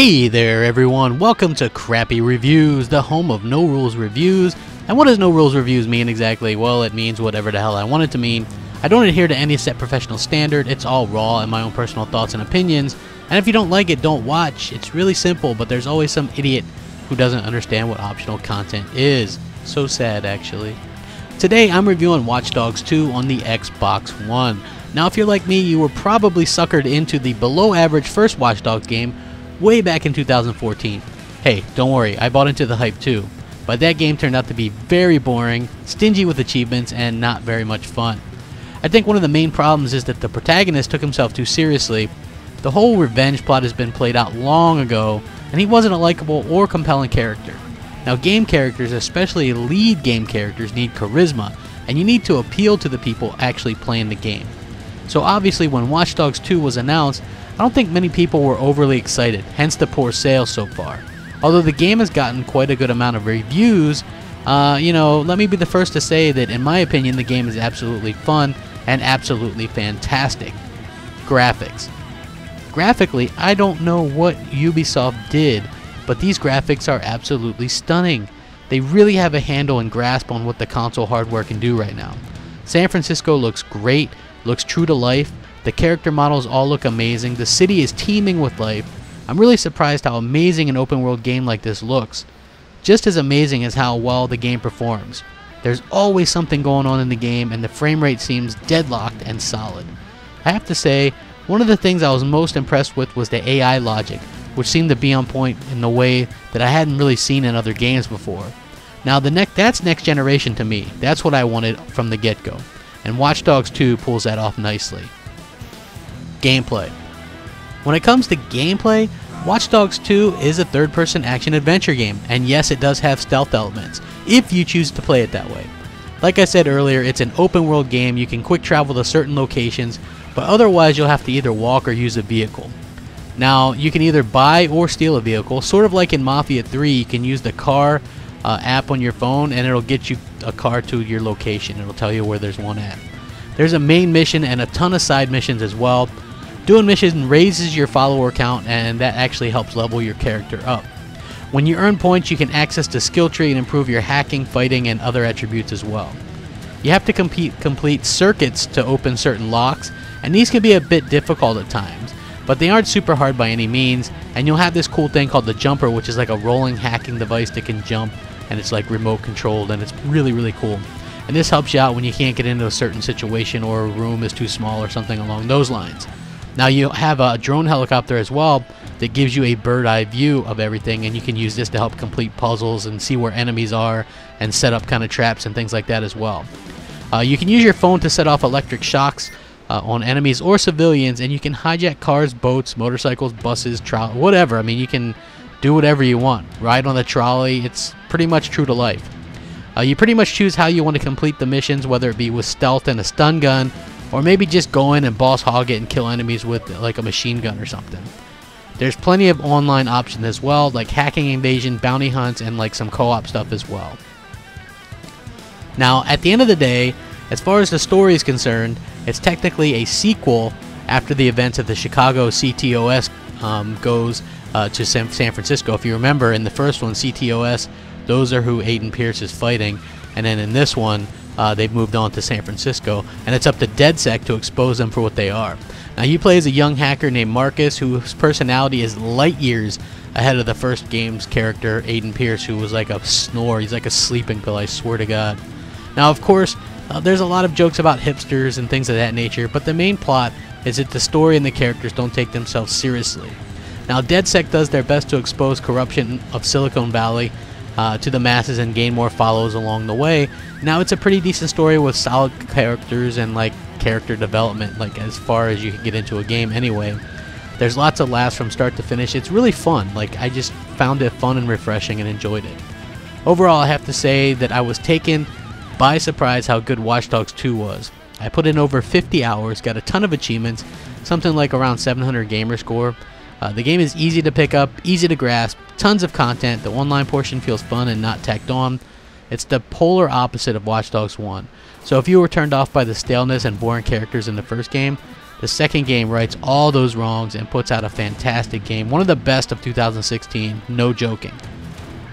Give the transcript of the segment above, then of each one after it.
Hey there everyone, welcome to Crappy Reviews, the home of No Rules Reviews. And what does No Rules Reviews mean exactly? Well, it means whatever the hell I want it to mean. I don't adhere to any set professional standard, it's all raw and my own personal thoughts and opinions. And if you don't like it, don't watch. It's really simple, but there's always some idiot who doesn't understand what optional content is. So sad, actually. Today I'm reviewing Watch Dogs 2 on the Xbox One. Now if you're like me, you were probably suckered into the below average first Watch Dogs game way back in 2014. Hey, don't worry, I bought into the hype too, but that game turned out to be very boring, stingy with achievements, and not very much fun. I think one of the main problems is that the protagonist took himself too seriously. The whole revenge plot has been played out long ago, and he wasn't a likable or compelling character. Now game characters, especially lead game characters, need charisma, and you need to appeal to the people actually playing the game. So obviously when Watch Dogs 2 was announced, I don't think many people were overly excited, hence the poor sales so far. Although the game has gotten quite a good amount of reviews, let me be the first to say that in my opinion the game is absolutely fun and absolutely fantastic. Graphics. Graphically, I don't know what Ubisoft did, but these graphics are absolutely stunning. They really have a handle and grasp on what the console hardware can do right now. San Francisco looks great, looks true to life, the character models all look amazing, the city is teeming with life. I'm really surprised how amazing an open world game like this looks. Just as amazing as how well the game performs. There's always something going on in the game and the frame rate seems deadlocked and solid. I have to say, one of the things I was most impressed with was the AI logic, which seemed to be on point in a way that I hadn't really seen in other games before. Now that's next generation to me, that's what I wanted from the get-go. And Watch Dogs 2 pulls that off nicely. Gameplay. When it comes to gameplay, Watch Dogs 2 is a third-person action-adventure game, and yes, it does have stealth elements, if you choose to play it that way. Like I said earlier, it's an open-world game, you can quick travel to certain locations, but otherwise you'll have to either walk or use a vehicle. Now, you can either buy or steal a vehicle, sort of like in Mafia 3, you can use the car app on your phone and it'll get you a car to your location, it'll tell you where there's one at. There's a main mission and a ton of side missions as well. Doing missions raises your follower count and that actually helps level your character up. When you earn points you can access the skill tree and improve your hacking, fighting, and other attributes as well. You have to complete circuits to open certain locks, and these can be a bit difficult at times, but they aren't super hard by any means, and you'll have this cool thing called the jumper, which is like a rolling hacking device that can jump, and it's like remote controlled, and it's really cool. And this helps you out when you can't get into a certain situation or a room is too small or something along those lines. Now you have a drone helicopter as well that gives you a bird eye view of everything, and you can use this to help complete puzzles and see where enemies are and set up kind of traps and things like that as well. You can use your phone to set off electric shocks on enemies or civilians, and you can hijack cars, boats, motorcycles, buses, whatever. I mean, you can do whatever you want. Ride on the trolley, it's pretty much true to life. You pretty much choose how you want to complete the missions, whether it be with stealth and a stun gun, or maybe just go in and boss hog it and kill enemies with like a machine gun or something. There's plenty of online options as well, like hacking invasion, bounty hunts, and like some co-op stuff as well. Now at the end of the day, as far as the story is concerned, it's technically a sequel after the events of the Chicago CTOS goes to San Francisco. If you remember, in the first one, CTOS, those are who Aiden Pierce is fighting, and then in this one, they've moved on to San Francisco, and it's up to DedSec to expose them for what they are. Now, you play as a young hacker named Marcus, whose personality is light years ahead of the first game's character, Aiden Pierce, who was like a snore. He's like a sleeping pill, I swear to God. Now, of course, there's a lot of jokes about hipsters and things of that nature, but the main plot is that the story and the characters don't take themselves seriously. Now, DedSec does their best to expose corruption of Silicon Valley to the masses and gain more follows along the way. Now it's a pretty decent story with solid characters and like character development, like as far as you can get into a game anyway. There's lots of laughs from start to finish. It's really fun. Like I just found it fun and refreshing and enjoyed it. Overall, I have to say that I was taken by surprise how good Watch Dogs 2 was. I put in over 50 hours, got a ton of achievements, something like around 700 gamer score. The game is easy to pick up, easy to grasp, tons of content, the online portion feels fun and not tacked on. It's the polar opposite of Watch Dogs 1. So if you were turned off by the staleness and boring characters in the first game, The second game rights all those wrongs and puts out a fantastic game, one of the best of 2016, no joking.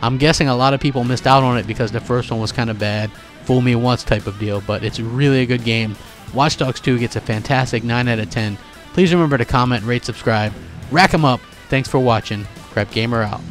I'm guessing a lot of people missed out on it because the first one was kind of bad, fool me once type of deal, but it's really a good game. Watch Dogs 2 gets a fantastic 9 out of 10. Please remember to comment, rate, subscribe, rack 'em up. Thanks for watching. Crap Gamer out.